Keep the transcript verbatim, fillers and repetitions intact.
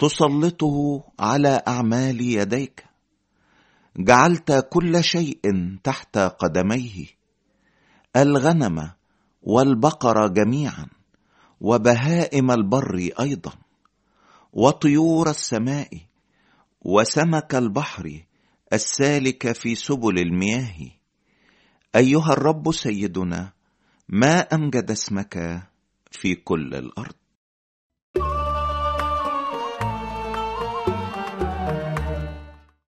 تسلطه على أعمال يديك. جعلت كل شيء تحت قدميه، الغنم والبقر جميعا، وبهائم البر أيضا، وطيور السماء، وسمك البحر السالك في سبل المياه. أيها الرب سيدنا، ما أمجد اسمك في كل الأرض.